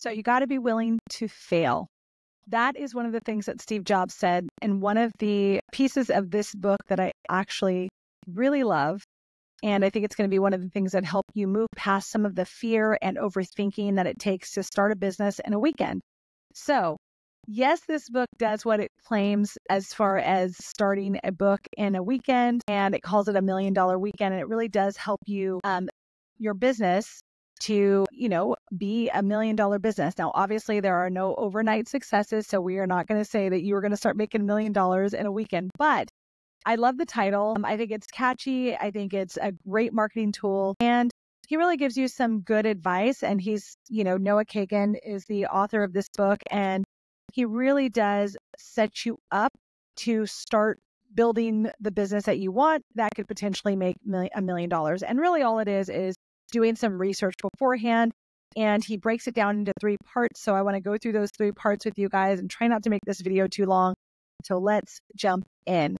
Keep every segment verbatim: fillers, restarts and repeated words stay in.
So you got to be willing to fail. That is one of the things that Steve Jobs said. And one of the pieces of this book that I actually really love, and I think it's going to be one of the things that help you move past some of the fear and overthinking that it takes to start a business in a weekend. So yes, this book does what it claims as far as starting a book in a weekend, and it calls it a million dollar weekend. And it really does help you, um, your business to, you know, be a million dollar business. Now, obviously there are no overnight successes. So we are not going to say that you are going to start making a million dollars in a weekend, but I love the title. Um, I think it's catchy. I think it's a great marketing tool, and he really gives you some good advice. And he's, you know, Noah Kagan is the author of this book, and he really does set you up to start building the business that you want that could potentially make a million dollars. And really all it is is doing some research beforehand, and he breaks it down into three parts. So I want to go through those three parts with you guys and try not to make this video too long. So let's jump in.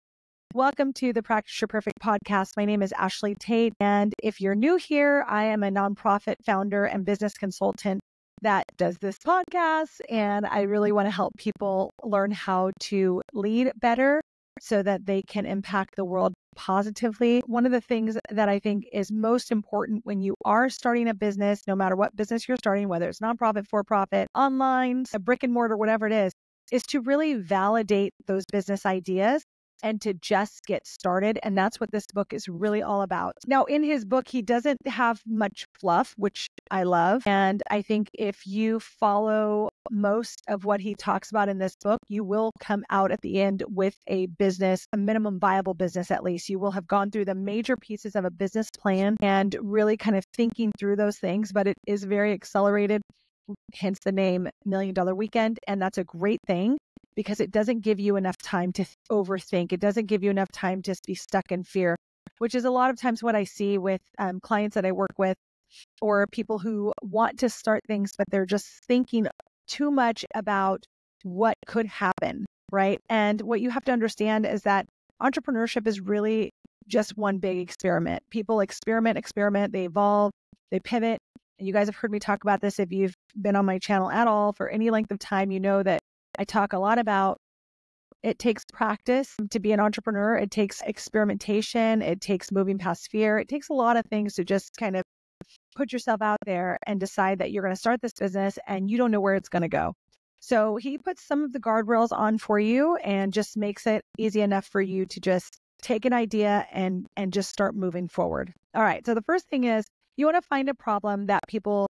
Welcome to the Practice Your Perfect podcast. My name is Ashley Tate. And if you're new here, I am a nonprofit founder and business consultant that does this podcast. And I really want to help people learn how to lead better so that they can impact the world positively. One of the things that I think is most important when you are starting a business, no matter what business you're starting, whether it's nonprofit, for-profit, online, a brick and mortar, whatever it is, is to really validate those business ideas and to just get started. And that's what this book is really all about. Now, in his book, he doesn't have much fluff, which I love. And I think if you follow most of what he talks about in this book, you will come out at the end with a business, a minimum viable business at least. You will have gone through the major pieces of a business plan and really kind of thinking through those things, but it is very accelerated, hence the name Million Dollar Weekend. And that's a great thing, because it doesn't give you enough time to overthink. It doesn't give you enough time to be stuck in fear, which is a lot of times what I see with um, clients that I work with, or people who want to start things, but they're just thinking too much about what could happen, right? And what you have to understand is that entrepreneurship is really just one big experiment. People experiment, experiment, they evolve, they pivot. And you guys have heard me talk about this. If you've been on my channel at all for any length of time, you know that I talk a lot about it takes practice to be an entrepreneur. It takes experimentation. It takes moving past fear. It takes a lot of things to just kind of put yourself out there and decide that you're going to start this business and you don't know where it's going to go. So he puts some of the guardrails on for you and just makes it easy enough for you to just take an idea and, and just start moving forward. All right. So the first thing is you want to find a problem that people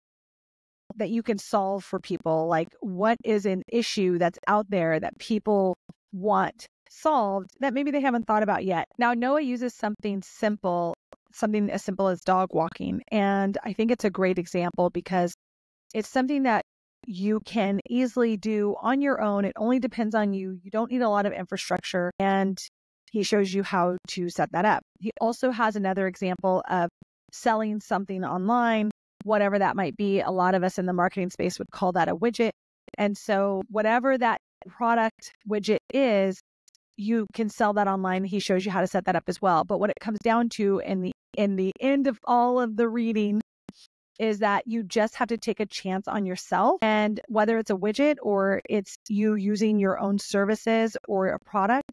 that you can solve for people. Like, what is an issue that's out there that people want solved that maybe they haven't thought about yet? Now, Noah uses something simple, something as simple as dog walking. And I think it's a great example because it's something that you can easily do on your own. It only depends on you. You don't need a lot of infrastructure. And he shows you how to set that up. He also has another example of selling something online, whatever that might be. A lot of us in the marketing space would call that a widget. And so whatever that product widget is, you can sell that online. He shows you how to set that up as well. But what it comes down to in the, in the end of all of the reading is that you just have to take a chance on yourself. And whether it's a widget or it's you using your own services or a product,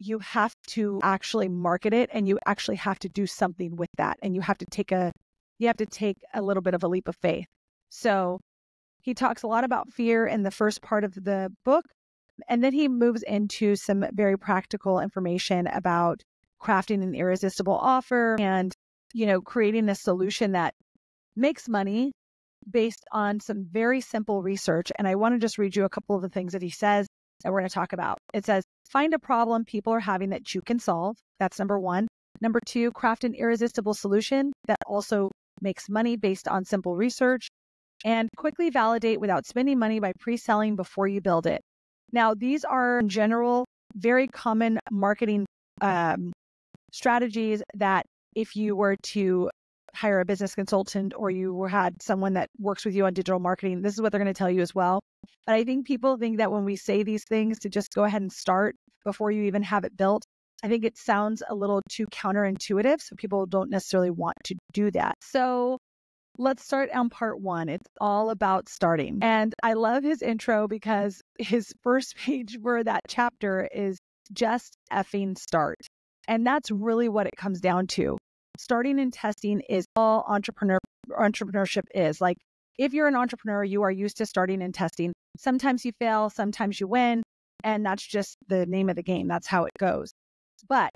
you have to actually market it, and you actually have to do something with that. And you have to take a You have to take a little bit of a leap of faith. So he talks a lot about fear in the first part of the book. And then he moves into some very practical information about crafting an irresistible offer and, you know, creating a solution that makes money based on some very simple research. And I want to just read you a couple of the things that he says that we're going to talk about. It says, find a problem people are having that you can solve. That's number one. Number two, craft an irresistible solution that also makes money based on simple research, and quickly validate without spending money by pre-selling before you build it. Now, these are in general very common marketing um, strategies that if you were to hire a business consultant or you had someone that works with you on digital marketing, this is what they're going to tell you as well. But I think people think that when we say these things to just go ahead and start before you even have it built, I think it sounds a little too counterintuitive, so people don't necessarily want to do that. So let's start on part one. It's all about starting. And I love his intro because his first page for that chapter is just effing start. And that's really what it comes down to. Starting and testing is all entrepreneur entrepreneurship is. Like, if you're an entrepreneur, you are used to starting and testing. Sometimes you fail, sometimes you win. And that's just the name of the game. That's how it goes. But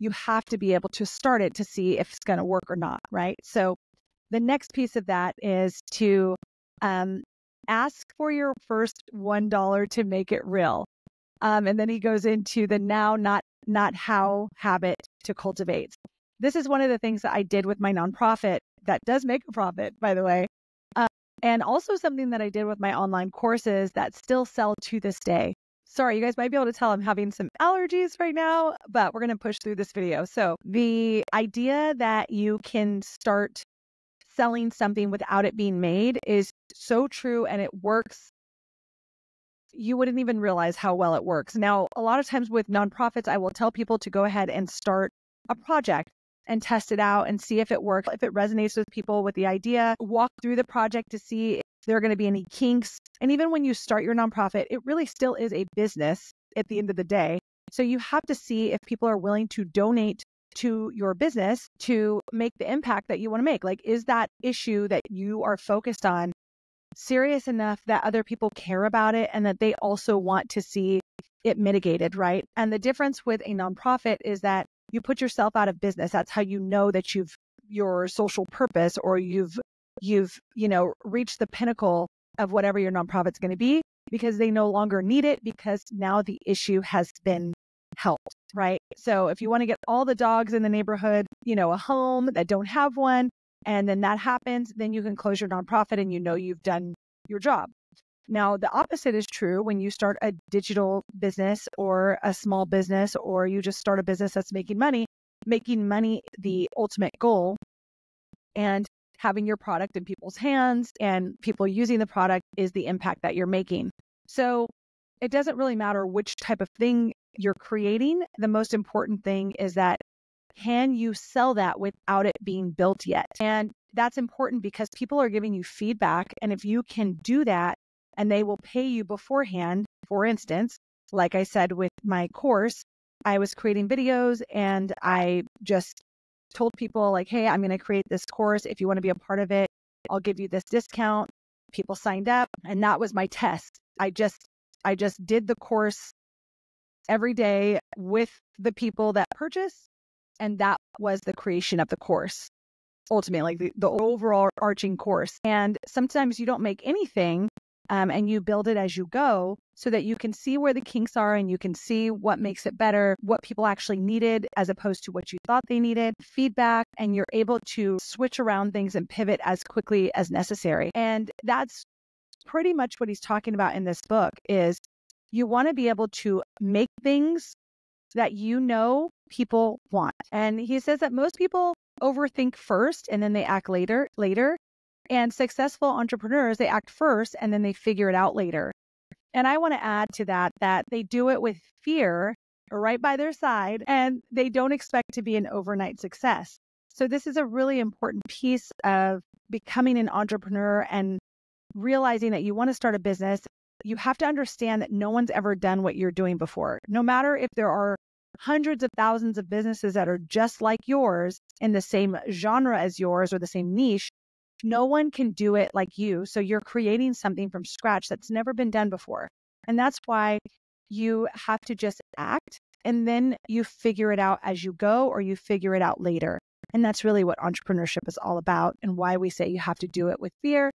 you have to be able to start it to see if it's going to work or not, right? So the next piece of that is to um, ask for your first one dollar to make it real. Um, and then he goes into the now, not, not how habit to cultivate. This is one of the things that I did with my nonprofit that does make a profit, by the way. Um, and also something that I did with my online courses that still sell to this day. Sorry, you guys might be able to tell I'm having some allergies right now, but we're going to push through this video. So the idea that you can start selling something without it being made is so true, and it works. You wouldn't even realize how well it works. Now, a lot of times with nonprofits, I will tell people to go ahead and start a project and test it out and see if it works, if it resonates with people with the idea, walk through the project to see if there are going to be any kinks. And even when you start your nonprofit, it really still is a business at the end of the day. So you have to see if people are willing to donate to your business to make the impact that you want to make. Like, is that issue that you are focused on serious enough that other people care about it and that they also want to see it mitigated, right? And the difference with a nonprofit is that you put yourself out of business. That's how you know that you've your social purpose, or you've you've, you know, reached the pinnacle of whatever your nonprofit's going to be, because they no longer need it, because now the issue has been helped, right? So if you want to get all the dogs in the neighborhood, you know, a home that don't have one, and then that happens, then you can close your nonprofit and you know you've done your job. Now, the opposite is true when you start a digital business or a small business, or you just start a business that's making money, making money the ultimate goal, and having your product in people's hands and people using the product is the impact that you're making. So it doesn't really matter which type of thing you're creating. The most important thing is that, can you sell that without it being built yet? And that's important because people are giving you feedback. And if you can do that and they will pay you beforehand, for instance, like I said with my course, I was creating videos and I just told people like, hey, I'm going to create this course. If you want to be a part of it, I'll give you this discount. People signed up, and that was my test. I just, I just did the course every day with the people that purchased, and that was the creation of the course. Ultimately, like the, the overall arching course. And sometimes you don't make anything, um, and you build it as you go, so that you can see where the kinks are and you can see what makes it better, what people actually needed as opposed to what you thought they needed, feedback, and you're able to switch around things and pivot as quickly as necessary. And that's pretty much what he's talking about in this book is you want to be able to make things that you know people want. And he says that most people overthink first and then they act later, later. And successful entrepreneurs, they act first and then they figure it out later. And I want to add to that, that they do it with fear right by their side, and they don't expect to be an overnight success. So this is a really important piece of becoming an entrepreneur and realizing that you want to start a business. You have to understand that no one's ever done what you're doing before. No matter if there are hundreds of thousands of businesses that are just like yours in the same genre as yours or the same niche, no one can do it like you. So you're creating something from scratch that's never been done before. And that's why you have to just act, and then you figure it out as you go, or you figure it out later. And that's really what entrepreneurship is all about, and why we say you have to do it with fear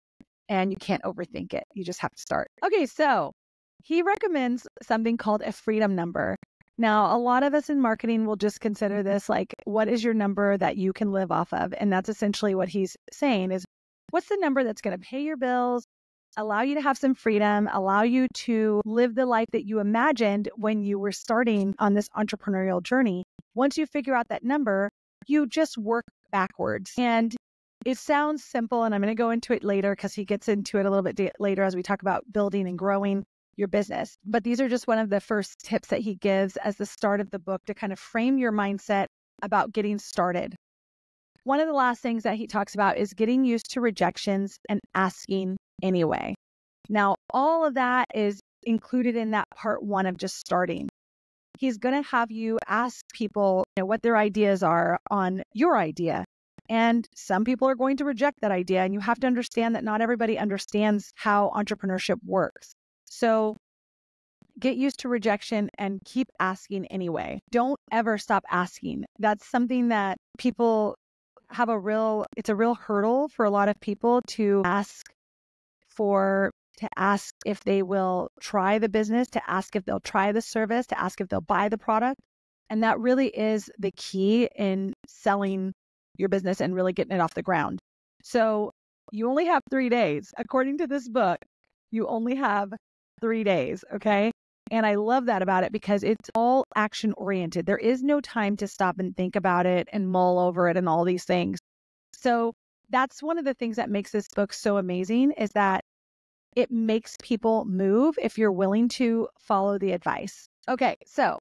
and you can't overthink it. You just have to start. Okay, so he recommends something called a freedom number. Now, a lot of us in marketing will just consider this like, what is your number that you can live off of? And that's essentially what he's saying is, what's the number that's going to pay your bills, allow you to have some freedom, allow you to live the life that you imagined when you were starting on this entrepreneurial journey? Once you figure out that number, you just work backwards. And it sounds simple, and I'm going to go into it later because he gets into it a little bit later as we talk about building and growing your business. But these are just one of the first tips that he gives as the start of the book to kind of frame your mindset about getting started. One of the last things that he talks about is getting used to rejections and asking anyway. Now, all of that is included in that part one of just starting. He's going to have you ask people, you know, what their ideas are on your idea. And some people are going to reject that idea. And you have to understand that not everybody understands how entrepreneurship works. So get used to rejection and keep asking anyway. Don't ever stop asking. That's something that people have a real, it's a real hurdle for a lot of people to ask for, to ask if they will try the business, to ask if they'll try the service, to ask if they'll buy the product. And that really is the key in selling your business and really getting it off the ground. So you only have three days. According to this book, you only have three days, okay? And I love that about it because it's all action oriented. There is no time to stop and think about it and mull over it and all these things. So that's one of the things that makes this book so amazing, is that it makes people move if you're willing to follow the advice. Okay, so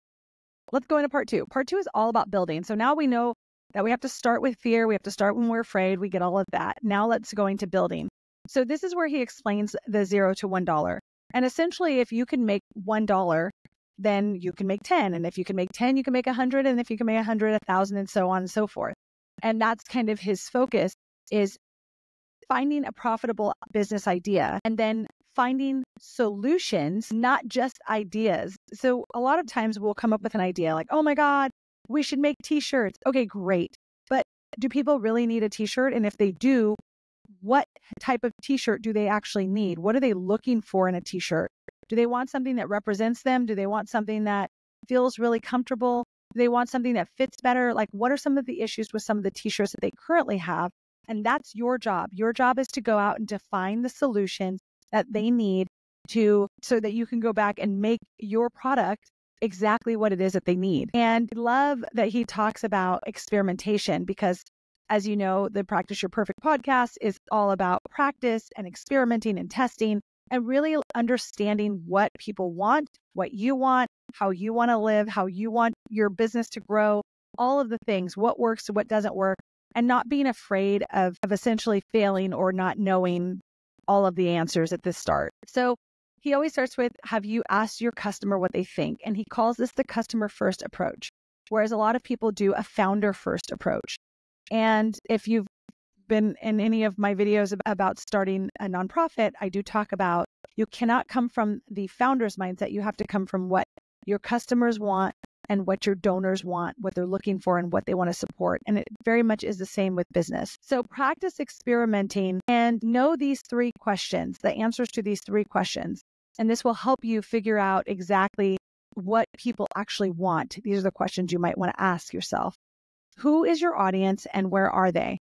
let's go into part two. Part two is all about building. So now we know that we have to start with fear. We have to start when we're afraid. We get all of that. Now let's go into building. So this is where he explains the zero to one dollar. And essentially, if you can make one dollar, then you can make ten. And if you can make ten, you can make one hundred. And if you can make one hundred, one thousand, and so on and so forth. And that's kind of his focus, is finding a profitable business idea and then finding solutions, not just ideas. So a lot of times we'll come up with an idea like, oh my God, we should make t-shirts. Okay, great. But do people really need a t-shirt? And if they do, what type of t-shirt do they actually need? What are they looking for in a t-shirt? Do they want something that represents them? Do they want something that feels really comfortable? Do they want something that fits better? Like, what are some of the issues with some of the t-shirts that they currently have? And that's your job. Your job is to go out and define the solutions that they need to, so that you can go back and make your product exactly what it is that they need. And I love that he talks about experimentation, because as you know, the Practice Your Perfect podcast is all about practice and experimenting and testing and really understanding what people want, what you want, how you want to live, how you want your business to grow, all of the things, what works, what doesn't work, and not being afraid of, of essentially failing or not knowing all of the answers at the start. So he always starts with, have you asked your customer what they think? And he calls this the customer first approach, whereas a lot of people do a founder first approach. And if you've been in any of my videos about starting a nonprofit, I do talk about you cannot come from the founder's mindset. You have to come from what your customers want and what your donors want, what they're looking for and what they want to support. And it very much is the same with business. So practice experimenting and know these three questions, the answers to these three questions. And this will help you figure out exactly what people actually want. These are the questions you might want to ask yourself. Who is your audience and where are they?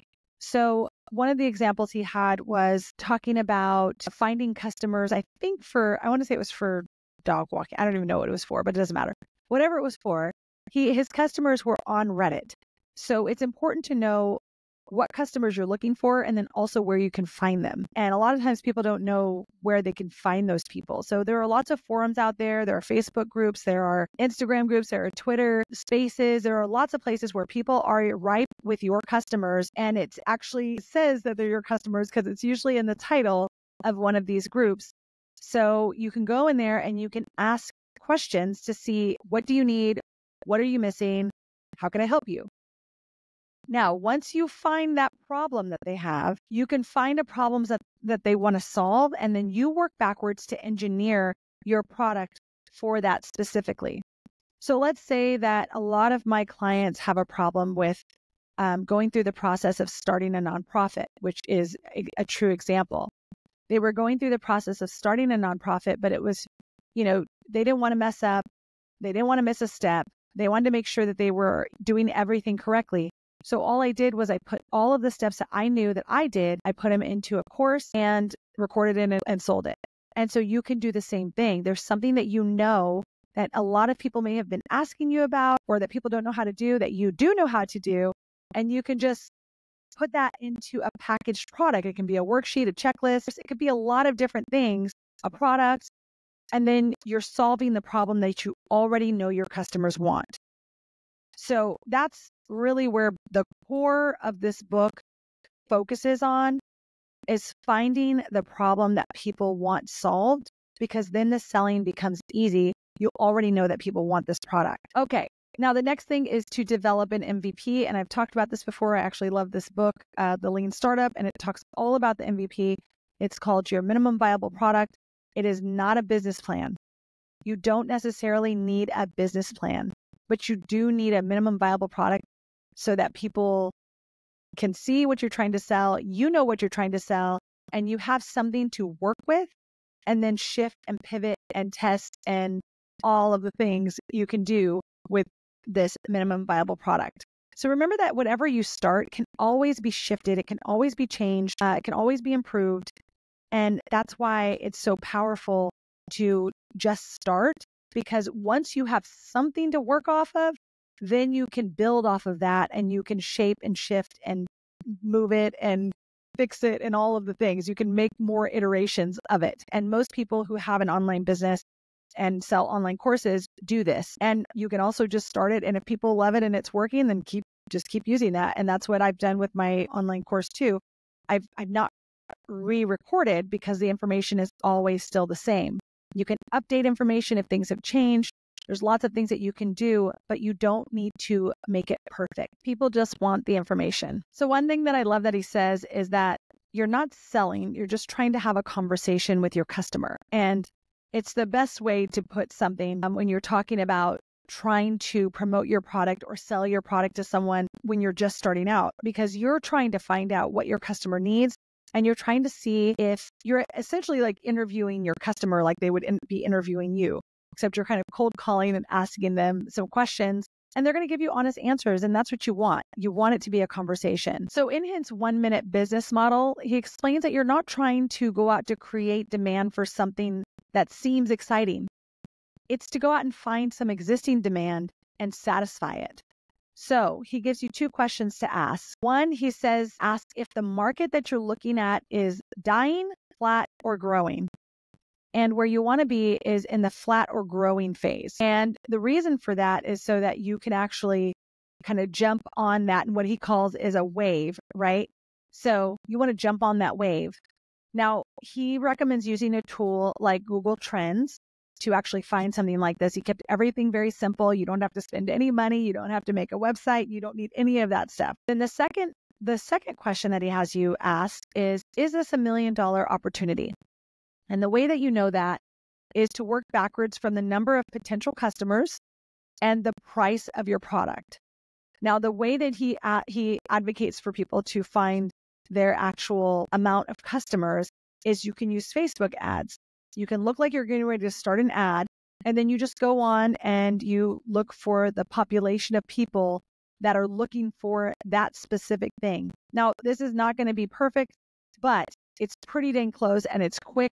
So one of the examples he had was talking about finding customers, I think for, I want to say it was for dog walking. I don't even know what it was for, but it doesn't matter. Whatever it was for, he his customers were on Reddit. So it's important to know what customers you're looking for and then also where you can find them. And a lot of times people don't know where they can find those people. So there are lots of forums out there. There are Facebook groups. There are Instagram groups. There are Twitter spaces. There are lots of places where people are ripe with your customers. And it actually says that they're your customers because it's usually in the title of one of these groups. So you can go in there and you can ask questions to see, what do you need? What are you missing? How can I help you? Now, once you find that problem that they have, you can find a problem that, that they want to solve, and then you work backwards to engineer your product for that specifically. So let's say that a lot of my clients have a problem with um, going through the process of starting a nonprofit, which is a, a true example. They were going through the process of starting a nonprofit, but it was, you know, they didn't want to mess up. They didn't want to miss a step. They wanted to make sure that they were doing everything correctly. So all I did was I put all of the steps that I knew that I did, I put them into a course and recorded it and sold it. And so you can do the same thing. There's something that you know that a lot of people may have been asking you about or that people don't know how to do that you do know how to do. And you can just put that into a packaged product. It can be a worksheet, a checklist. It could be a lot of different things, a product. And then you're solving the problem that you already know your customers want. So that's really where the core of this book focuses on, is finding the problem that people want solved, because then the selling becomes easy. You already know that people want this product. Okay. Now, the next thing is to develop an M V P. And I've talked about this before. I actually love this book, uh, The Lean Startup, and it talks all about the M V P. It's called Your Minimum Viable Product. It is not a business plan. You don't necessarily need a business plan, but you do need a minimum viable product so that people can see what you're trying to sell, you know what you're trying to sell, and you have something to work with, and then shift and pivot and test and all of the things you can do with this minimum viable product. So remember that whatever you start can always be shifted. It can always be changed. Uh, it can always be improved. And that's why it's so powerful to just start, because once you have something to work off of, then you can build off of that, and you can shape and shift and move it and fix it and all of the things. You can make more iterations of it. And most people who have an online business and sell online courses do this. And you can also just start it. And if people love it and it's working, then keep just keep using that. And that's what I've done with my online course too. I've I've not re-recorded because the information is always still the same. You can update information if things have changed. There's lots of things that you can do, but you don't need to make it perfect. People just want the information. So one thing that I love that he says is that you're not selling, you're just trying to have a conversation with your customer. And it's the best way to put something um, when you're talking about trying to promote your product or sell your product to someone when you're just starting out, because you're trying to find out what your customer needs, and you're trying to see if you're essentially like interviewing your customer like they would in- be interviewing you. Except you're kind of cold calling and asking them some questions, and they're going to give you honest answers. And that's what you want. You want it to be a conversation. So in his one minute business model, he explains that you're not trying to go out to create demand for something that seems exciting. It's to go out and find some existing demand and satisfy it. So he gives you two questions to ask. One, he says, ask if the market that you're looking at is dying, flat, or growing. And where you want to be is in the flat or growing phase. And the reason for that is so that you can actually kind of jump on that. And what he calls is a wave, right? So you want to jump on that wave. Now, he recommends using a tool like Google Trends to actually find something like this. He kept everything very simple. You don't have to spend any money. You don't have to make a website. You don't need any of that stuff. Then the second, the second question that he has you ask is, is this a million dollar opportunity? And the way that you know that is to work backwards from the number of potential customers and the price of your product. Now, the way that he uh, he advocates for people to find their actual amount of customers is you can use Facebook ads. You can look like you're getting ready to start an ad, and then you just go on and you look for the population of people that are looking for that specific thing. Now, this is not going to be perfect, but it's pretty dang close, and it's quick.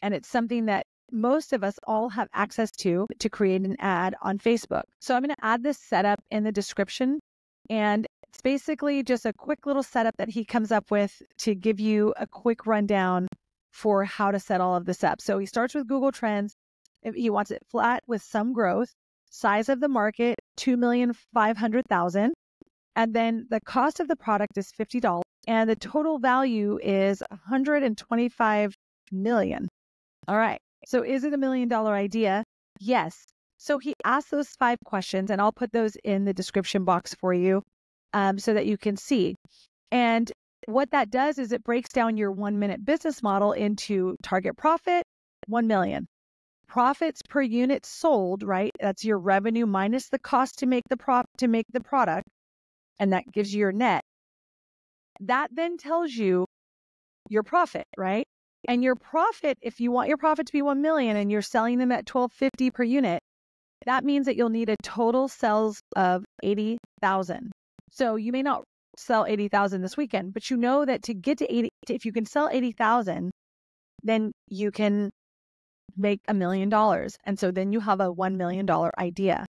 And it's something that most of us all have access to, to create an ad on Facebook. So I'm going to add this setup in the description. And it's basically just a quick little setup that he comes up with to give you a quick rundown for how to set all of this up. So he starts with Google Trends. He wants it flat with some growth, size of the market, two million five hundred thousand. And then the cost of the product is fifty dollars. And the total value is one hundred twenty-five million dollars. All right. So is it a million dollar idea? Yes. So he asked those five questions, and I'll put those in the description box for you um, so that you can see. And what that does is it breaks down your one minute business model into target profit, one million dollars. Profits per unit sold, right? That's your revenue minus the cost to make the prop to make the product. And that gives you your net. That then tells you your profit, right? And your profit, if you want your profit to be one million dollars and you're selling them at twelve fifty per unit, that means that you'll need a total sales of eighty thousand. So you may not sell eighty thousand this weekend, but you know that to get to eighty, if you can sell eighty thousand, then you can make a million dollars. And so then you have a one million dollars idea.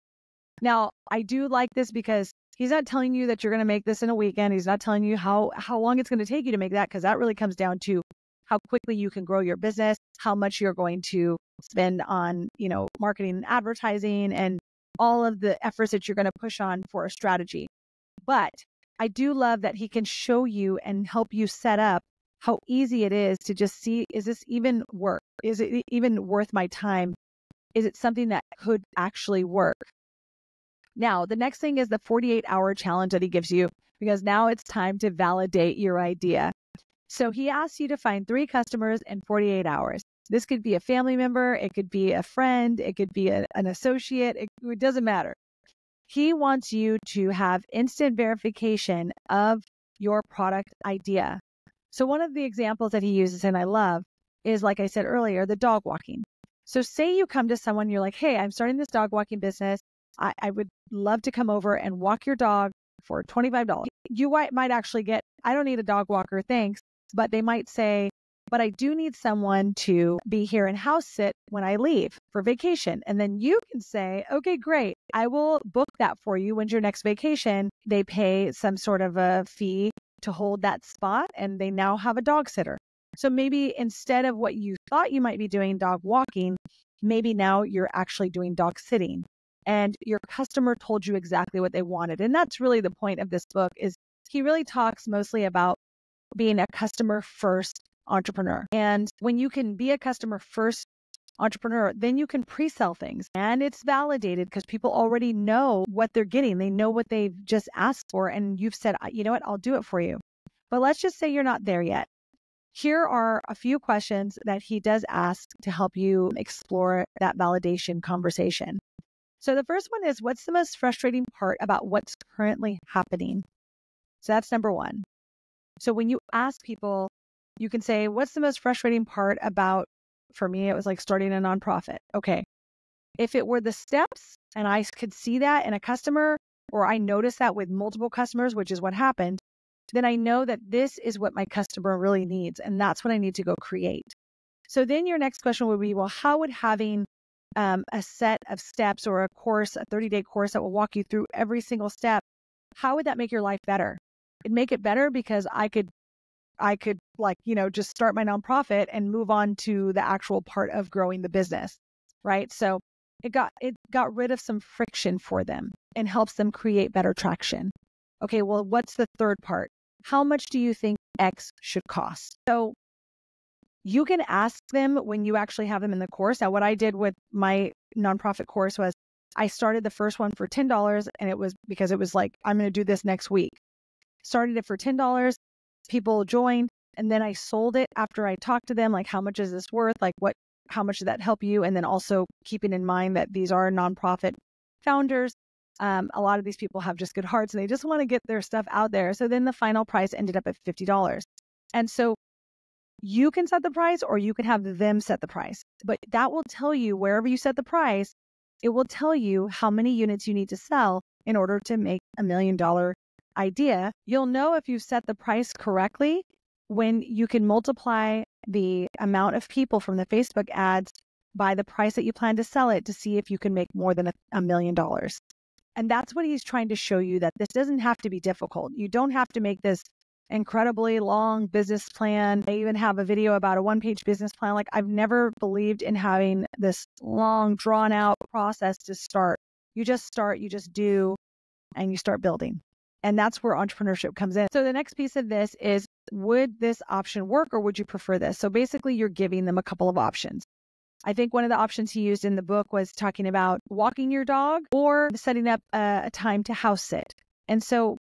Now, I do like this because he's not telling you that you're going to make this in a weekend. He's not telling you how, how long it's going to take you to make that, because that really comes down to how quickly you can grow your business, how much you're going to spend on, you know, marketing and advertising and all of the efforts that you're going to push on for a strategy. But I do love that he can show you and help you set up how easy it is to just see, is this even work? Is it even worth my time? Is it something that could actually work? Now, the next thing is the forty-eight hour challenge that he gives you, because now it's time to validate your idea. So he asks you to find three customers in forty-eight hours. This could be a family member, it could be a friend, it could be a, an associate, it, it doesn't matter. He wants you to have instant verification of your product idea. So one of the examples that he uses, and I love, is like I said earlier, the dog walking. So say you come to someone, you're like, hey, I'm starting this dog walking business. I, I would love to come over and walk your dog for twenty-five dollars. You might actually get, I don't need a dog walker, thanks. But they might say, but I do need someone to be here and house sit when I leave for vacation. And then you can say, okay, great. I will book that for you. When's your next vacation? They pay some sort of a fee to hold that spot, and they now have a dog sitter. So maybe instead of what you thought you might be doing dog walking, maybe now you're actually doing dog sitting. And your customer told you exactly what they wanted. And that's really the point of this book, is he really talks mostly about being a customer first entrepreneur. And when you can be a customer first entrepreneur, then you can pre-sell things, and it's validated because people already know what they're getting. They know what they've just asked for, and you've said, you know what, I'll do it for you. But let's just say you're not there yet. Here are a few questions that he does ask to help you explore that validation conversation. So the first one is, what's the most frustrating part about what's currently happening? So that's number one. So when you ask people, you can say, what's the most frustrating part about, for me, it was like starting a nonprofit. Okay. If it were the steps and I could see that in a customer, or I noticed that with multiple customers, which is what happened, then I know that this is what my customer really needs. And that's what I need to go create. So then your next question would be, well, how would having um, a set of steps or a course, a thirty day course that will walk you through every single step, how would that make your life better? It'd make it better because I could, I could like, you know, just start my nonprofit and move on to the actual part of growing the business, right? So it got, it got rid of some friction for them and helps them create better traction. Okay, well, what's the third part? How much do you think X should cost? So you can ask them when you actually have them in the course. Now, what I did with my nonprofit course was I started the first one for ten dollars, and it was because it was like, I'm going to do this next week. Started it for ten dollars. People joined, and then I sold it after I talked to them, like, how much is this worth? Like, what, how much did that help you? And then also keeping in mind that these are nonprofit founders. Um, a lot of these people have just good hearts and they just want to get their stuff out there. So then the final price ended up at fifty dollars. And so you can set the price, or you can have them set the price, but that will tell you, wherever you set the price, it will tell you how many units you need to sell in order to make a million dollar idea. You'll know if you've set the price correctly when you can multiply the amount of people from the Facebook ads by the price that you plan to sell it to see if you can make more than a, a million dollars. And that's what he's trying to show you, that this doesn't have to be difficult. You don't have to make this incredibly long business plan. I even have a video about a one-page business plan. Like, I've never believed in having this long, drawn-out process to start. You just start, you just do, and you start building. And that's where entrepreneurship comes in. So the next piece of this is, would this option work, or would you prefer this? So basically, you're giving them a couple of options. I think one of the options he used in the book was talking about walking your dog or setting up a, a time to house sit. And so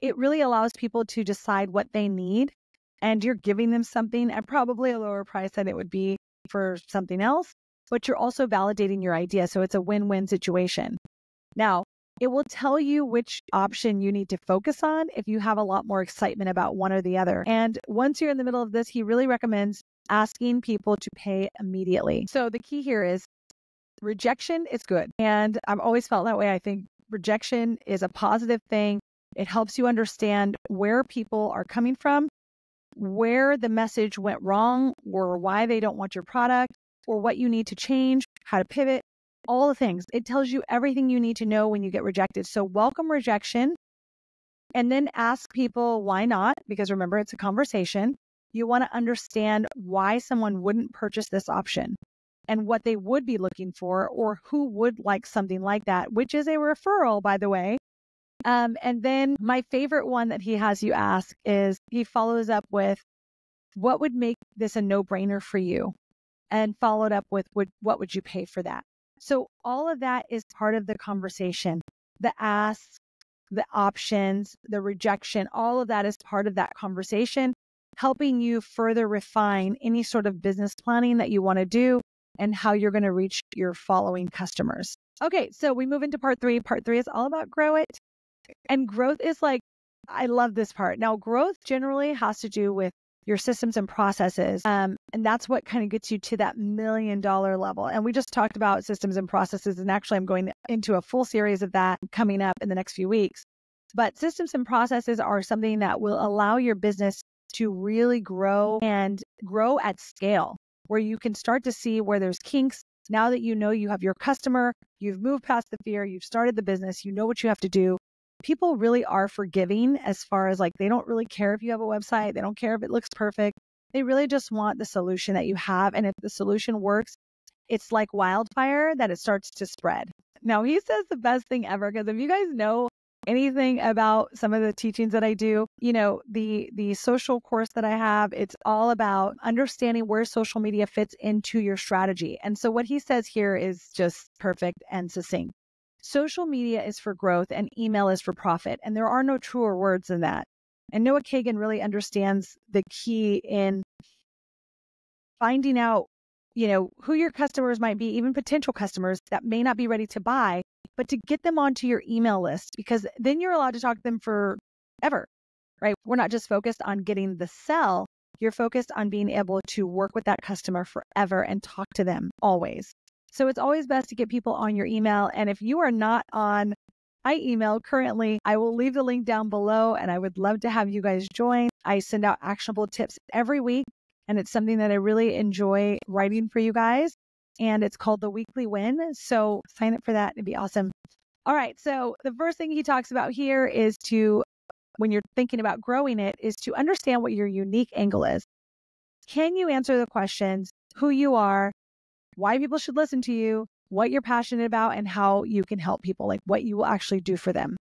it really allows people to decide what they need, and you're giving them something at probably a lower price than it would be for something else, but you're also validating your idea. So it's a win-win situation. Now, it will tell you which option you need to focus on if you have a lot more excitement about one or the other. And once you're in the middle of this, he really recommends asking people to pay immediately. So the key here is, rejection is good. And I've always felt that way. I think rejection is a positive thing. It helps you understand where people are coming from, where the message went wrong, or why they don't want your product, or what you need to change, how to pivot. All the things. It tells you everything you need to know when you get rejected. So welcome rejection, and then ask people why not, because remember, it's a conversation. You want to understand why someone wouldn't purchase this option and what they would be looking for, or who would like something like that, which is a referral, by the way. Um, and then my favorite one that he has you ask is, he follows up with, what would make this a no-brainer for you? And followed up with, would, what would you pay for that? So all of that is part of the conversation. The asks, the options, the rejection, all of that is part of that conversation, helping you further refine any sort of business planning that you want to do and how you're going to reach your following customers. Okay, so we move into part three. Part three is all about grow it. And growth is like, I love this part. Now, growth generally has to do with your systems and processes. Um, and that's what kind of gets you to that million dollar level. And we just talked about systems and processes. And actually, I'm going into a full series of that coming up in the next few weeks. But systems and processes are something that will allow your business to really grow and grow at scale, where you can start to see where there's kinks. Now that you know you have your customer, you've moved past the fear, you've started the business, you know what you have to do. People really are forgiving as far as like, they don't really care if you have a website. They don't care if it looks perfect. They really just want the solution that you have. And if the solution works, it's like wildfire that it starts to spread. Now, he says the best thing ever, because if you guys know anything about some of the teachings that I do, you know, the, the social course that I have, it's all about understanding where social media fits into your strategy. And so what he says here is just perfect and succinct. Social media is for growth and email is for profit. And there are no truer words than that. And Noah Kagan really understands the key in finding out, you know, who your customers might be, even potential customers that may not be ready to buy, but to get them onto your email list, because then you're allowed to talk to them forever, right? We're not just focused on getting the sell. You're focused on being able to work with that customer forever and talk to them always. So it's always best to get people on your email. And if you are not on my email currently, I will leave the link down below and I would love to have you guys join. I send out actionable tips every week and it's something that I really enjoy writing for you guys. And it's called The Weekly Win. So sign up for that. It'd be awesome. All right. So the first thing he talks about here is to, when you're thinking about growing it, is to understand what your unique angle is. Can you answer the questions, who you are, why people should listen to you, what you're passionate about, and how you can help people, like what you will actually do for them.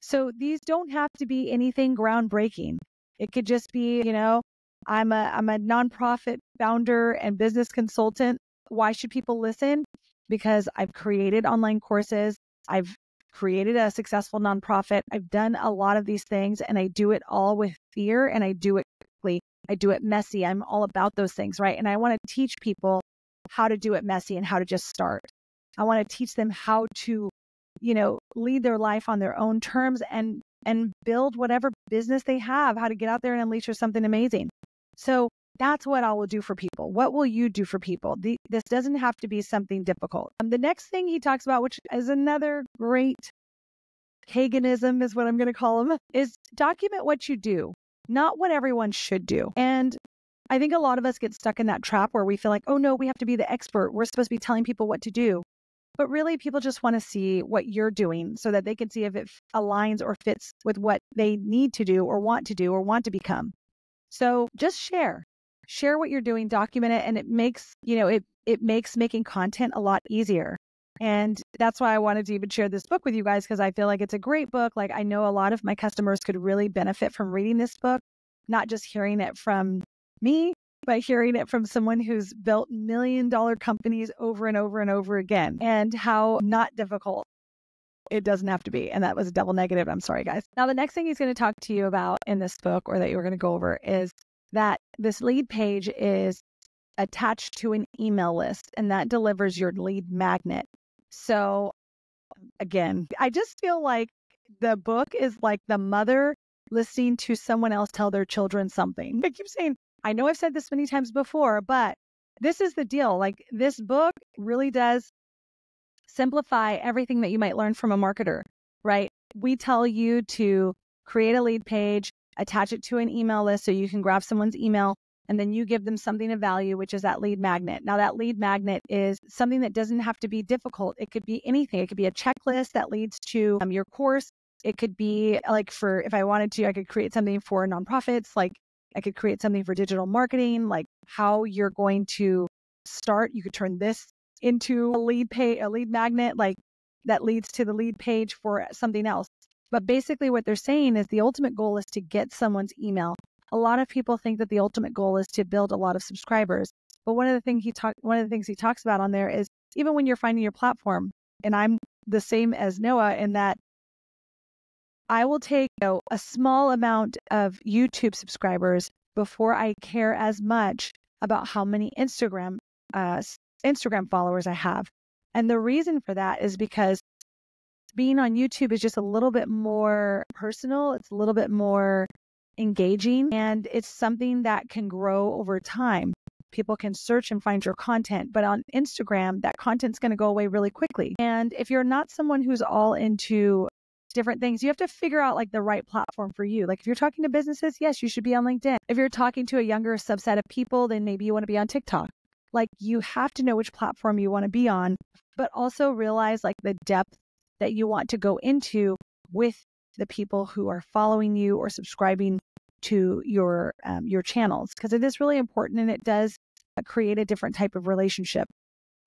So these don't have to be anything groundbreaking. It could just be, you know, I'm a, I'm a nonprofit founder and business consultant. Why should people listen? Because I've created online courses. I've created a successful nonprofit. I've done a lot of these things and I do it all with fear and I do it quickly. I do it messy. I'm all about those things, right? And I want to teach people how to do it messy and how to just start. I want to teach them how to, you know, lead their life on their own terms and, and build whatever business they have, how to get out there and unleash something amazing. So that's what I will do for people. What will you do for people? The, this doesn't have to be something difficult. Um, the next thing he talks about, which is another great Kaganism is what I'm going to call him, is document what you do, not what everyone should do. And I think a lot of us get stuck in that trap where we feel like, oh no, we have to be the expert. We're supposed to be telling people what to do. But really, people just want to see what you're doing so that they can see if it aligns or fits with what they need to do or want to do or want to become. So just share. Share what you're doing, document it, and it makes, you know, it it makes making content a lot easier. And that's why I wanted to even share this book with you guys, because I feel like it's a great book. Like I know a lot of my customers could really benefit from reading this book, not just hearing it from me, but hearing it from someone who's built million dollar companies over and over and over again, and how not difficult it doesn't have to be. And that was a double negative. I'm sorry, guys. Now, the next thing he's going to talk to you about in this book, or that you're going to go over, is that this lead page is attached to an email list and that delivers your lead magnet. So again, I just feel like the book is like the mother listening to someone else tell their children something. I keep saying, I know I've said this many times before, but this is the deal. Like this book really does simplify everything that you might learn from a marketer, right? We tell you to create a lead page, attach it to an email list so you can grab someone's email, and then you give them something of value, which is that lead magnet. Now, that lead magnet is something that doesn't have to be difficult. It could be anything. It could be a checklist that leads to um, your course. It could be like for, if I wanted to, I could create something for nonprofits. Like I could create something for digital marketing, like how you're going to start. You could turn this into a lead page, a lead magnet, like that leads to the lead page for something else. But basically what they're saying is the ultimate goal is to get someone's email. A lot of people think that the ultimate goal is to build a lot of subscribers. But one of the things he talk, one of the things he talks about on there is even when you're finding your platform, and I'm the same as Noah in that I will take you know, a small amount of YouTube subscribers before I care as much about how many Instagram uh, Instagram followers I have. And the reason for that is because being on YouTube is just a little bit more personal. It's a little bit more engaging, and it's something that can grow over time. People can search and find your content, but on Instagram, that content's going to go away really quickly. And if you're not someone who's all into different things, you have to figure out like the right platform for you. Like if you're talking to businesses, yes, you should be on LinkedIn. If you're talking to a younger subset of people, then maybe you want to be on TikTok. Like you have to know which platform you want to be on, but also realize like the depth that you want to go into with the people who are following you or subscribing to your um, your channels, because it is really important, and it does create a different type of relationship,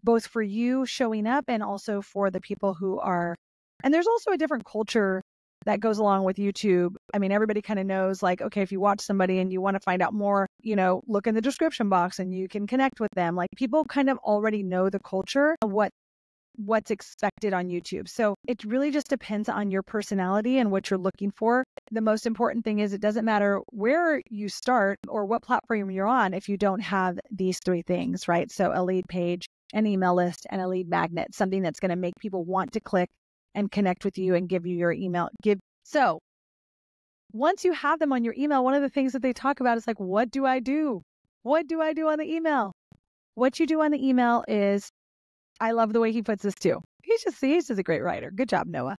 both for you showing up and also for the people who are. And there's also a different culture that goes along with YouTube. I mean, everybody kind of knows like, okay, if you watch somebody and you want to find out more, you know, look in the description box and you can connect with them. Like people kind of already know the culture of what what's expected on YouTube. So it really just depends on your personality and what you're looking for. The most important thing is it doesn't matter where you start or what platform you're on if you don't have these three things, right? So a lead page, an email list, and a lead magnet, something that's going to make people want to click and connect with you and give you your email. Give So once you have them on your email, one of the things that they talk about is like, what do I do? What do I do on the email? What you do on the email is, I love the way he puts this too. He's just, he's just a great writer. Good job, Noah.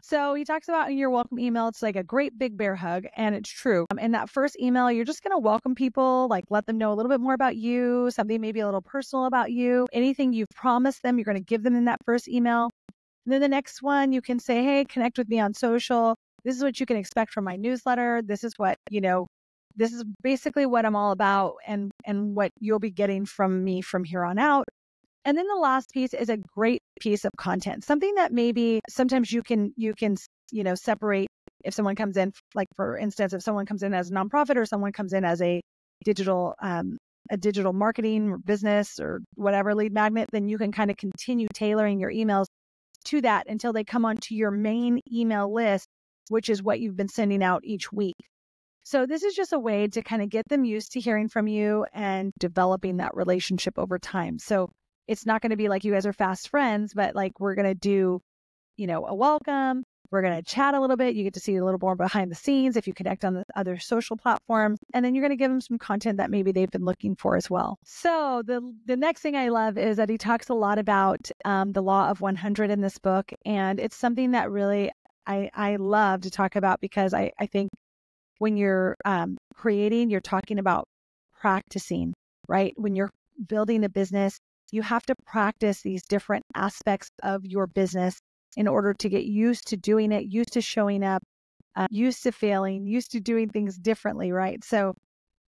So he talks about in your welcome email, it's like a great big bear hug, and it's true. Um, in that first email, you're just going to welcome people, like let them know a little bit more about you, something maybe a little personal about you, anything you've promised them, you're going to give them in that first email. And then the next one, you can say, hey, connect with me on social. This is what you can expect from my newsletter. This is what, you know, this is basically what I'm all about and, and what you'll be getting from me from here on out. And then the last piece is a great piece of content, something that maybe sometimes you can, you can, you know, separate if someone comes in, like for instance, if someone comes in as a nonprofit or someone comes in as a digital, um, a digital marketing or business or whatever lead magnet, then you can kind of continue tailoring your emails to that until they come onto your main email list, which is what you've been sending out each week. So this is just a way to kind of get them used to hearing from you and developing that relationship over time. So it's not going to be like you guys are fast friends, but like we're going to do, you know, a welcome. We're going to chat a little bit. You get to see a little more behind the scenes if you connect on the other social platforms. And then you're going to give them some content that maybe they've been looking for as well. So the the next thing I love is that he talks a lot about um, the law of one hundred in this book. And it's something that really I, I love to talk about because I, I think when you're um, creating, you're talking about practicing, right? When you're building a business, you have to practice these different aspects of your business in order to get used to doing it, used to showing up, uh, used to failing, used to doing things differently, right? So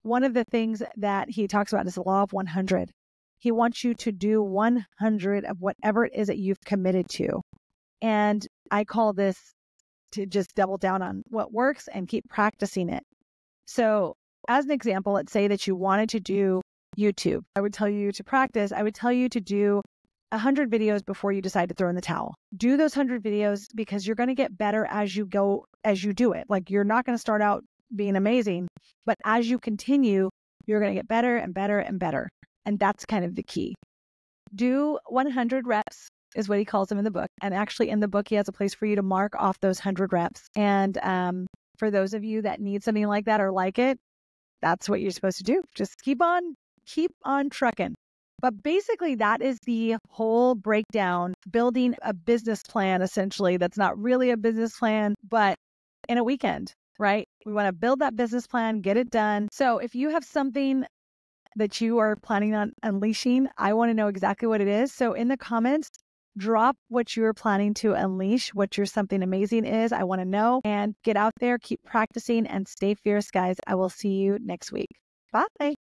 one of the things that he talks about is the law of one hundred. He wants you to do one hundred of whatever it is that you've committed to. And I call this to just double down on what works and keep practicing it. So as an example, let's say that you wanted to do YouTube. I would tell you to practice. I would tell you to do one hundred videos before you decide to throw in the towel. Do those one hundred videos because you're going to get better as you go, as you do it. Like you're not going to start out being amazing, but as you continue, you're going to get better and better and better. And that's kind of the key. Do one hundred reps is what he calls them in the book. And actually in the book, he has a place for you to mark off those one hundred reps. And um, for those of you that need something like that or like it, that's what you're supposed to do. Just keep on. Keep on trucking. But basically, that is the whole breakdown, building a business plan, essentially, that's not really a business plan, but in a weekend, right? We want to build that business plan, get it done. So if you have something that you are planning on unleashing, I want to know exactly what it is. So in the comments, drop what you're planning to unleash, what your something amazing is. I want to know. And get out there, keep practicing, and stay fierce, guys. I will see you next week. Bye.